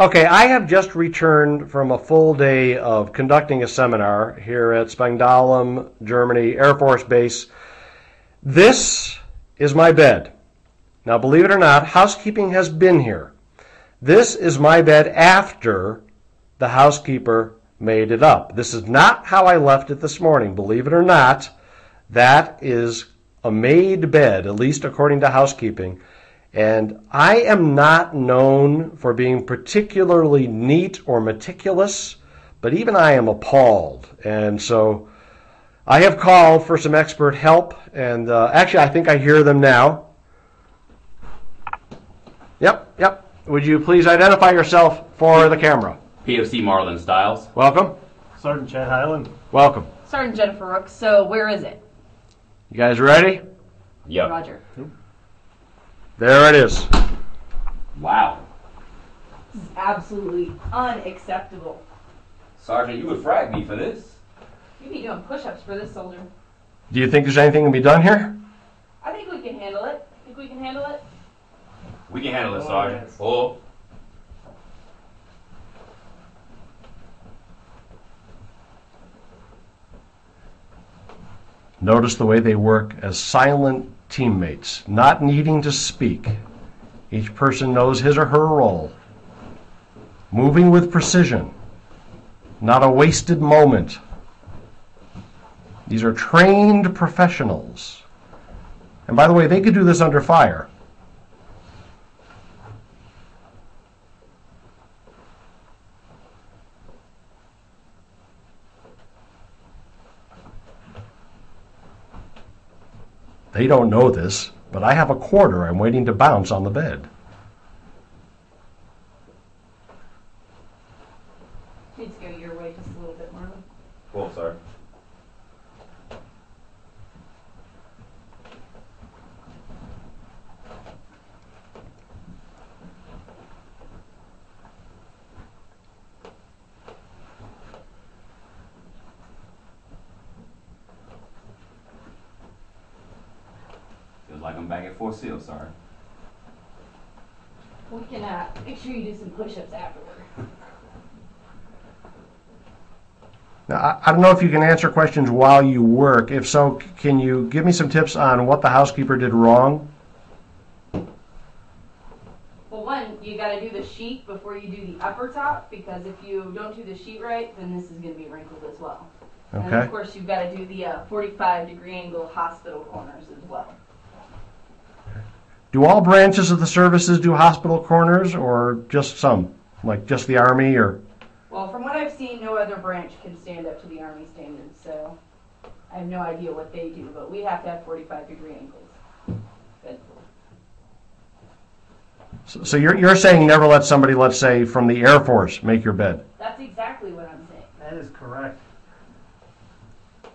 Okay, I have just returned from a full day of conducting a seminar here at Spangdahlem, Germany Air Force Base. This is my bed. Now, believe it or not, housekeeping has been here. This is my bed after the housekeeper made it up. This is not how I left it this morning. Believe it or not, that is a made bed, at least according to housekeeping. And I am not known for being particularly neat or meticulous, but even I am appalled. And so I have called for some expert help, and actually I think I hear them now. Yep. Would you please identify yourself for the camera? PFC Marlon Styles. Welcome. Sergeant Chad Hyland. Welcome. Sergeant Jennifer Rooks. So where is it? You guys ready? Yep. Roger. There it is. Wow. This is absolutely unacceptable. Sergeant, you would frag me for this. You'd be doing push-ups for this soldier. Do you think there's anything to be done here? I think we can handle it. Think we can handle it? We can handle it, Sergeant. Yes. Oh. Notice the way they work as silent teammates, not needing to speak. Each person knows his or her role. Moving with precision, not a wasted moment. These are trained professionals. And by the way, they could do this under fire. They don't know this, but I have a quarter I'm waiting to bounce on the bed. Please go your way just a little bit, Marlon. Cool, sir. Like I'm back at Fort Sill, sorry. We can make sure you do some push-ups afterward. Now, I don't know if you can answer questions while you work. If so, can you give me some tips on what the housekeeper did wrong? Well, one, you got to do the sheet before you do the upper top, because if you don't do the sheet right, then this is going to be wrinkled as well. Okay. And of course, you've got to do the 45-degree angle hospital corners as well. Do all branches of the services do hospital corners, or just some, like just the Army? Or? Well, from what I've seen, no other branch can stand up to the Army standards, so I have no idea what they do, but we have to have 45-degree angles. Good. So you're saying never let somebody, let's say, from the Air Force make your bed? That's exactly what I'm saying. That is correct. You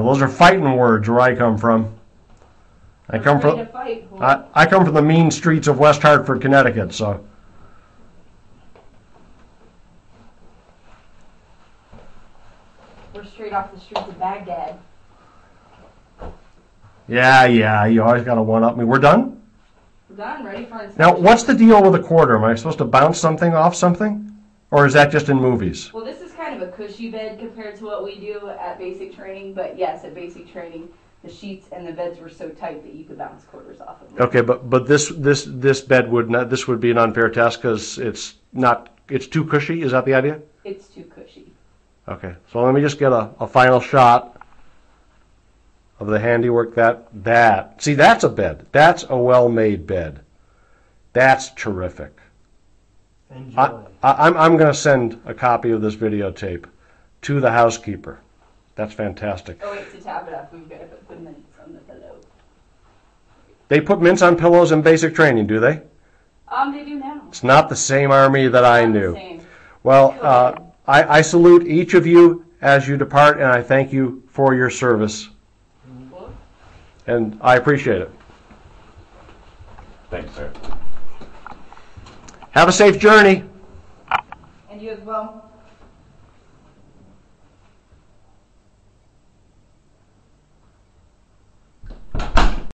know, those are fighting words where I come from. I come from the mean streets of West Hartford, Connecticut, so. We're straight off the streets of Baghdad. Yeah, you always got to one-up me. We're done? We're done, ready for inspection. Now, what's the deal with a quarter? Am I supposed to bounce something off something? Or is that just in movies? Well, this is kind of a cushy bed compared to what we do at basic training, but yes, at basic training, the sheets and the beds were so tight that you could bounce quarters off of them. Okay, but this bed would not. This would be an unfair test because it's not. It's too cushy. Is that the idea? It's too cushy. Okay, so let me just get a final shot of the handiwork. That see, that's a bed. That's a well-made bed. That's terrific. Enjoy. I'm going to send a copy of this videotape to the housekeeper. That's fantastic. Oh, wait, to tab it up, we've got to put mints on the pillow. They put mints on pillows in basic training, do they? They do now. It's not the same Army that I knew. Same. Well, I salute each of you as you depart, and I thank you for your service. Cool. And I appreciate it. Thanks, sir. Have a safe journey. And you as well.